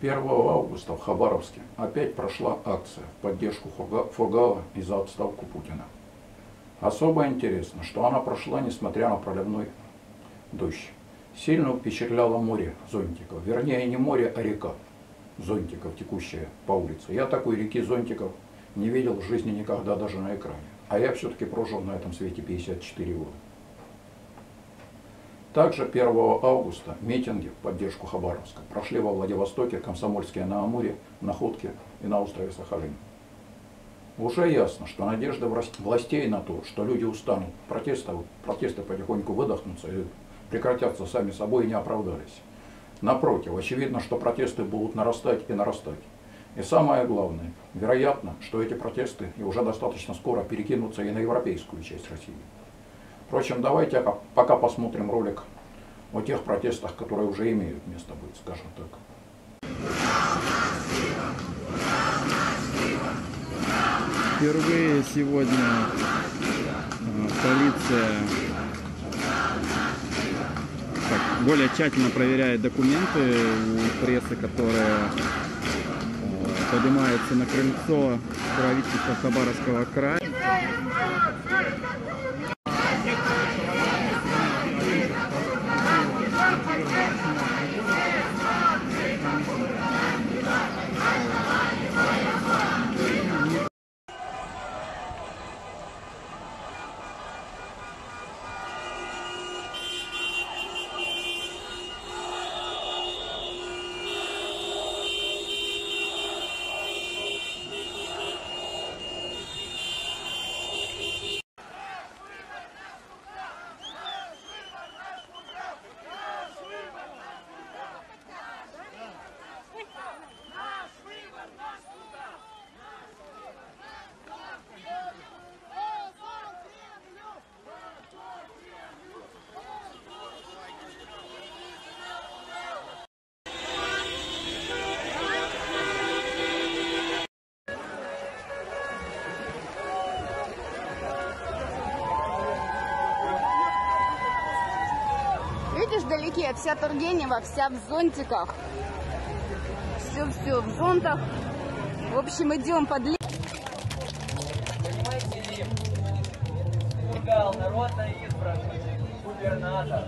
1 августа в Хабаровске опять прошла акция в поддержку Фургала и за отставку Путина. Особо интересно, что она прошла, несмотря на проливной дождь. Сильно впечатляло море зонтиков. Вернее, не море, а река зонтиков, текущая по улице. Я такой реки зонтиков не видел в жизни никогда, даже на экране. А я все-таки прожил на этом свете 54 года. Также 1 августа митинги в поддержку Хабаровска прошли во Владивостоке, Комсомольске на Амуре, Находке и на острове Сахалин. Уже ясно, что надежда властей на то, что люди устанут, протесты потихоньку выдохнутся и прекратятся сами собой, не оправдались. Напротив, очевидно, что протесты будут нарастать и нарастать. И самое главное, вероятно, что эти протесты и уже достаточно скоро перекинутся и на европейскую часть России. Впрочем, давайте пока посмотрим ролик о тех протестах, которые уже имеют место быть, скажем так. Впервые сегодня полиция более тщательно проверяет документы у прессы, которые поднимаются на крыльцо правительства Хабаровского края. Вдалеке вся Тургенева, вся в зонтиках, все в зонтах. В общем, идем под лес. Понимаете ли, Фургал, народный избранник, губернатор.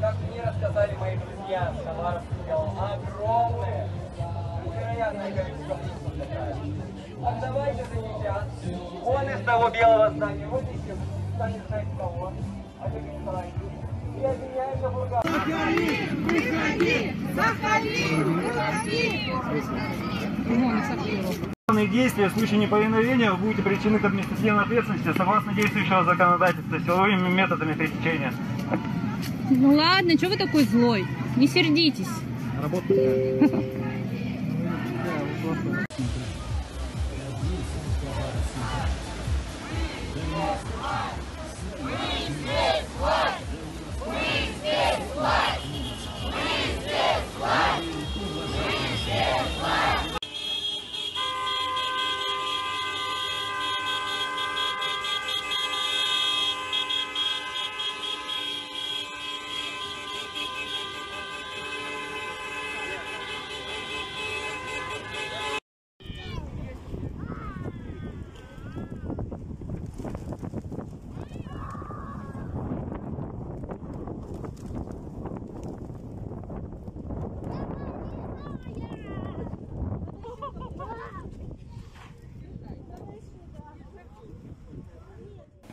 Как мне рассказали мои друзья, Хабаровск сделал огромное, невероятное количество плюсов. Отдавайте за сейчас. Он из того белого здания вытащил, станет знать кого. А ты не Сахалин, выходи! Сахалин, выходи! Действия в случае неповиновения будут причинены к административной ответственности согласно действующего законодательства силовыми методами пресечения. Ну ладно, что вы такой злой? Не сердитесь. Работает.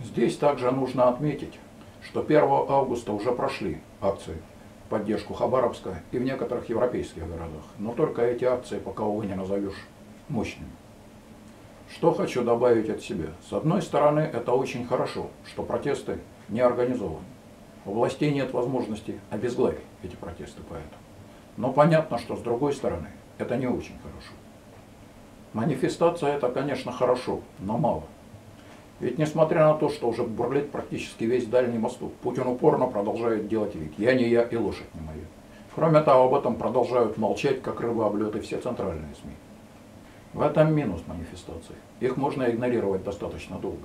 Здесь также нужно отметить, что 1 августа уже прошли акции в поддержку Хабаровска и в некоторых европейских городах. Но только эти акции пока, увы, не назовешь мощными. Что хочу добавить от себя. С одной стороны, это очень хорошо, что протесты не организованы. У властей нет возможности обезглавить эти протесты поэтому. Но понятно, что с другой стороны, это не очень хорошо. Манифестация это, конечно, хорошо, но мало. Ведь несмотря на то, что уже бурлит практически весь Дальний Восток, Путин упорно продолжает делать вид. Я не я и лошадь не моя. Кроме того, об этом продолжают молчать, как рыба об лед, и все центральные СМИ. В этом минус манифестаций. Их можно игнорировать достаточно долго.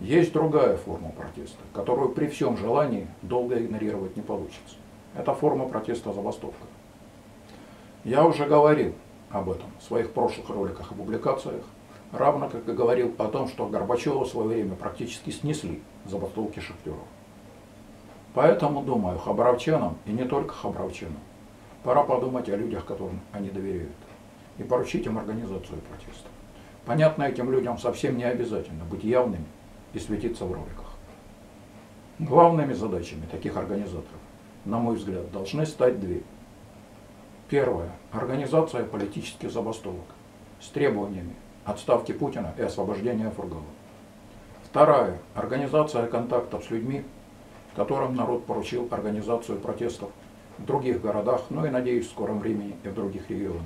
Есть другая форма протеста, которую при всем желании долго игнорировать не получится. Это форма протеста-забастовка. Я уже говорил об этом в своих прошлых роликах и публикациях, равно как и говорил о том, что Горбачева в свое время практически снесли за бутылки шахтеров. Поэтому, думаю, хабаровчанам, и не только хабаровчанам, пора подумать о людях, которым они доверяют, и поручить им организацию протеста. Понятно, этим людям совсем не обязательно быть явными и светиться в роликах. Главными задачами таких организаторов, на мой взгляд, должны стать две. Первая – организация политических забастовок с требованиями отставки Путина и освобождения Фургала. Вторая – организация контактов с людьми, которым народ поручил организацию протестов в других городах, ну и, надеюсь, в скором времени и в других регионах.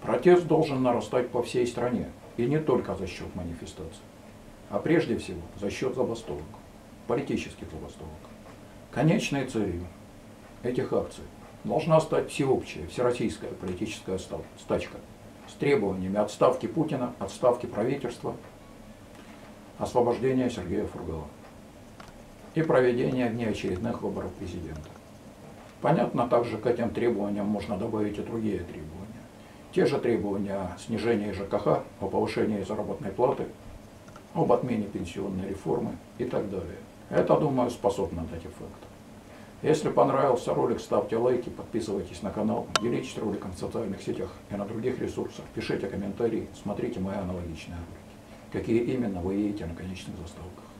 Протест должен нарастать по всей стране, и не только за счет манифестаций, а прежде всего за счет забастовок, политических забастовок. Конечной целью этих акций должна стать всеобщая, всероссийская политическая стачка с требованиями отставки Путина, отставки правительства, освобождения Сергея Фургала и проведения внеочередных выборов президента. Понятно, также к этим требованиям можно добавить и другие требования. Те же требования о снижении ЖКХ, о повышении заработной платы, об отмене пенсионной реформы и так далее. Это, думаю, способно дать эффект. Если понравился ролик, ставьте лайки, подписывайтесь на канал, делитесь роликом в социальных сетях и на других ресурсах, пишите комментарии, смотрите мои аналогичные ролики, какие именно вы едете на конечных заставках.